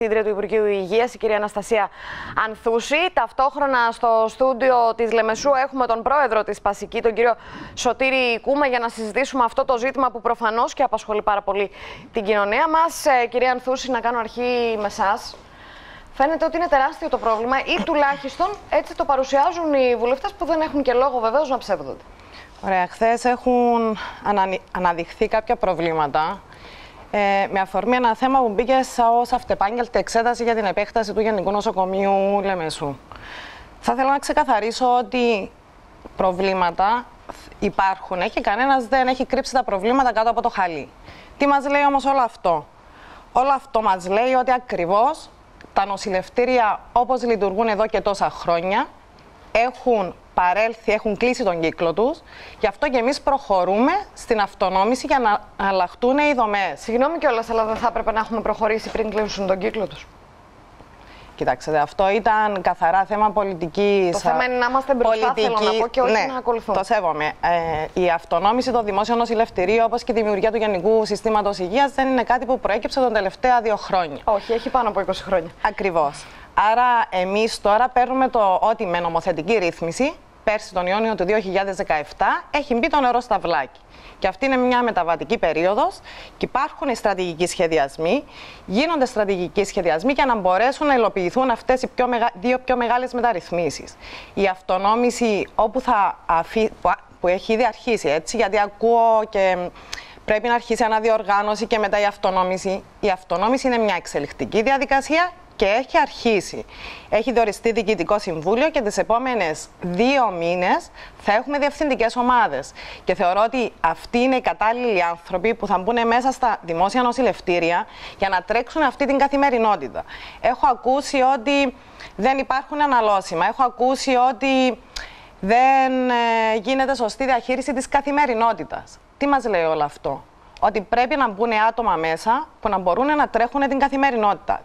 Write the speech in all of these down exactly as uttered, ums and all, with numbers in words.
Διευθύντρια του Υπουργείου Υγείας, η κυρία Αναστασία Ανθούση. Ταυτόχρονα στο στούντιο της Λεμεσού έχουμε τον πρόεδρο της Πασική, τον κύριο Σωτήρη Κούμα, για να συζητήσουμε αυτό το ζήτημα που προφανώς και απασχολεί πάρα πολύ την κοινωνία μας. Κυρία Ανθούση, να κάνω αρχή με εσάς. Φαίνεται ότι είναι τεράστιο το πρόβλημα, ή τουλάχιστον έτσι το παρουσιάζουν οι βουλευτές, που δεν έχουν και λόγο βεβαίως να ψεύδονται. Ωραία, χθες έχουν αναδειχθεί κάποια προβλήματα. Ε, με αφορμή ένα θέμα που μπήκε ως αυτεπάγγελτη εξέταση για την επέκταση του Γενικού Νοσοκομείου Λεμεσού. Θα ήθελα να ξεκαθαρίσω ότι προβλήματα υπάρχουν και κανένας δεν έχει κρύψει τα προβλήματα κάτω από το χαλί. Τι μας λέει όμως όλο αυτό? Όλο αυτό μας λέει ότι ακριβώς τα νοσηλευτήρια, όπως λειτουργούν εδώ και τόσα χρόνια, έχουν παρέλθει, έχουν κλείσει τον κύκλο τους. Γι' αυτό και εμείς προχωρούμε στην αυτονόμηση για να αλλάχτούν οι δομές. Συγγνώμη κιόλας, αλλά δεν θα έπρεπε να έχουμε προχωρήσει πριν κλείσουν τον κύκλο τους? Κοιτάξτε, αυτό ήταν καθαρά θέμα πολιτικής. Το θέμα είναι να είμαστε μπροστά, πολιτική... θέλω να πω, και όχι ναι, να ακολουθούμε. Το σέβομαι. Ε, η αυτονόμηση των δημόσιων νοσηλευτηρίων, όπως και η δημιουργία του Γενικού Συστήματος Υγείας, δεν είναι κάτι που προέκυψε τα τελευταία δύο χρόνια. Όχι, έχει πάνω από είκοσι χρόνια. Ακριβώς. Άρα, εμείς τώρα παίρνουμε το ότι με νομοθετική ρύθμιση, πέρσι τον Ιούνιο του δύο χιλιάδες δεκαεπτά, έχει μπει το νερό στα βλάκι. Και αυτή είναι μια μεταβατική περίοδος και υπάρχουν οι στρατηγικοί σχεδιασμοί, γίνονται στρατηγικοί σχεδιασμοί για να μπορέσουν να υλοποιηθούν αυτές οι πιο μεγα... δύο πιο μεγάλες μεταρρυθμίσεις. Η αυτονόμηση όπου θα αφή... που έχει ήδη αρχίσει, έτσι, γιατί ακούω και πρέπει να αρχίσει η αναδιοργάνωση και μετά η αυτονόμηση. Η αυτονόμηση είναι μια εξελικτική διαδικασία και έχει αρχίσει. Έχει διοριστεί διοικητικό συμβούλιο και τις επόμενες δύο μήνες θα έχουμε διευθυντικές ομάδες. Και θεωρώ ότι αυτοί είναι οι κατάλληλοι άνθρωποι που θα μπουν μέσα στα δημόσια νοσηλευτήρια για να τρέξουν αυτή την καθημερινότητα. Έχω ακούσει ότι δεν υπάρχουν αναλώσιμα. Έχω ακούσει ότι δεν γίνεται σωστή διαχείριση της καθημερινότητας. Τι μας λέει όλο αυτό? Ότι πρέπει να μπουν άτομα μέσα που να μπορούν να τρέχουν την καθημερινότητα.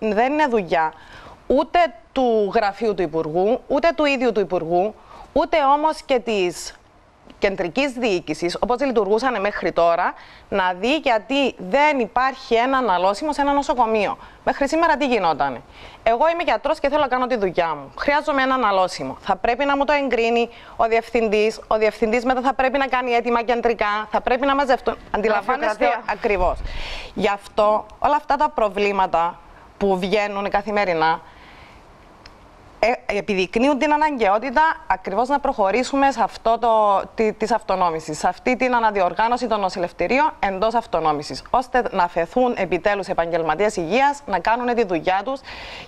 Δεν είναι δουλειά ούτε του γραφείου του Υπουργού, ούτε του ίδιου του Υπουργού, ούτε όμως και της κεντρικής διοίκησης, όπως λειτουργούσαν μέχρι τώρα, να δει γιατί δεν υπάρχει ένα αναλώσιμο σε ένα νοσοκομείο. Μέχρι σήμερα τι γινόταν? Εγώ είμαι γιατρός και θέλω να κάνω τη δουλειά μου. Χρειάζομαι ένα αναλώσιμο. Θα πρέπει να μου το εγκρίνει ο διευθυντής. Ο διευθυντής μετά θα πρέπει να κάνει αίτημα κεντρικά. Θα πρέπει να μαζευτούν. Αντιλαμβάνεστε ακριβώς. Γι' αυτό όλα αυτά τα προβλήματα που βγαίνουν καθημερινά επιδεικνύουν την αναγκαιότητα ακριβώς να προχωρήσουμε σε αυτό το, τη, της αυτονόμησης, σε αυτή την αναδιοργάνωση των νοσηλευτηρίων εντός αυτονόμησης, ώστε να φεθούν επιτέλους επαγγελματίες υγείας να κάνουν τη δουλειά τους,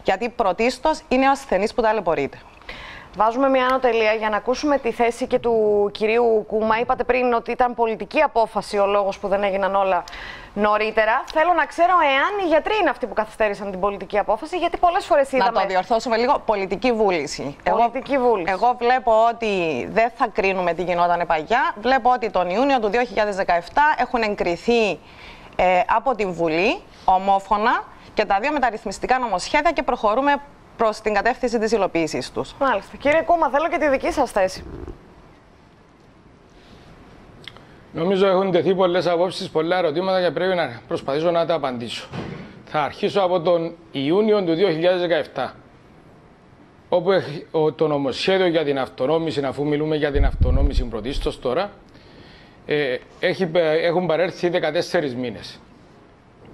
γιατί πρωτίστως είναι ο ασθενής που ταλαιπωρείται. Βάζουμε μια άνω τελεία για να ακούσουμε τη θέση και του κυρίου Κούμα. Είπατε πριν ότι ήταν πολιτική απόφαση ο λόγος που δεν έγιναν όλα νωρίτερα. Θέλω να ξέρω εάν οι γιατροί είναι αυτοί που καθυστέρησαν την πολιτική απόφαση, γιατί πολλές φορές είδαμε... Να το διορθώσουμε λίγο. Πολιτική βούληση. Πολιτική εγώ, βούληση. Εγώ βλέπω ότι δεν θα κρίνουμε τι γινόταν παγιά. Βλέπω ότι τον Ιούνιο του δύο χιλιάδες δεκαεπτά έχουν εγκριθεί ε, από την Βουλή ομόφωνα και τα δύο μεταρρυθμιστικά νομοσχέδια και προχωρούμε προς την κατεύθυνση της υλοποίησης τους. Μάλιστα. Κύριε Κούμα, θέλω και τη δική σας θέση. Νομίζω έχουν τεθεί πολλές απόψεις, πολλά ερωτήματα και πρέπει να προσπαθήσω να τα απαντήσω. Θα αρχίσω από τον Ιούνιο του δύο χιλιάδες δεκαεπτά, όπου το νομοσχέδιο για την αυτονόμηση, αφού μιλούμε για την αυτονόμηση πρωτίστως τώρα, έχουν παρέλθει δεκατέσσερις μήνες.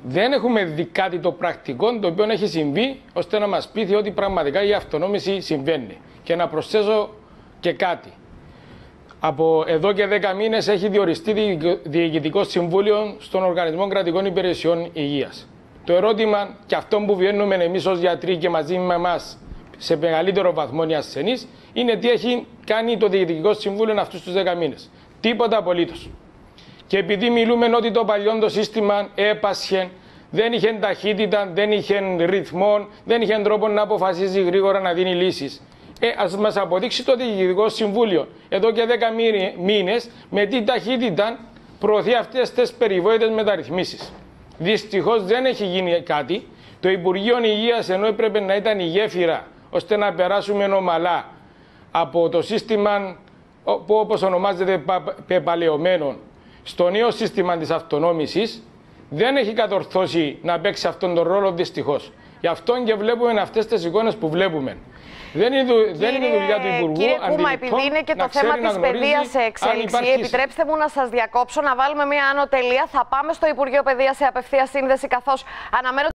Δεν έχουμε δει κάτι το πρακτικό το οποίο έχει συμβεί ώστε να μας πείθει ότι πραγματικά η αυτονόμηση συμβαίνει. Και να προσθέσω και κάτι. Από εδώ και δέκα μήνες έχει διοριστεί διοικητικό συμβούλιο στον Οργανισμό Κρατικών Υπηρεσιών Υγείας. Το ερώτημα και αυτό που βιώνουμε εμείς ως γιατροί και μαζί με εμάς σε μεγαλύτερο βαθμό οι ασθενείς είναι τι έχει κάνει το διοικητικό συμβούλιο αυτούς τους δέκα μήνες. Τίποτα απολύτως. Και επειδή μιλούμε ότι το παλιό το σύστημα έπασχε, δεν είχε ταχύτητα, δεν είχε ρυθμό, δεν είχε τρόπο να αποφασίζει γρήγορα να δίνει λύσεις. Ε, ας μας αποδείξει το Διοικητικό Συμβούλιο εδώ και δέκα μήνες με τι ταχύτητα προωθεί αυτές τις περιβόητες μεταρρυθμίσεις. Δυστυχώς δεν έχει γίνει κάτι. Το Υπουργείο Υγείας, ενώ έπρεπε να ήταν η γέφυρα ώστε να περάσουμε ομαλά από το σύστημα που όπως ονομάζεται πεπαλαιωμένο, στο νέο σύστημα της αυτονόμησης, δεν έχει κατορθώσει να παίξει αυτόν τον ρόλο δυστυχώς. Γι' αυτόν και βλέπουμε αυτές τις εικόνες που βλέπουμε. Δεν είναι, κύριε, δεν είναι δουλειά του Υπουργού. Κύριε Κούμα, επειδή είναι και το θέμα της παιδείας σε εξέλιξη, επιτρέψτε μου να σας διακόψω, να βάλουμε μία άνω τελεία. Θα πάμε στο Υπουργείο Παιδείας σε απευθεία σύνδεση, καθώς αναμένω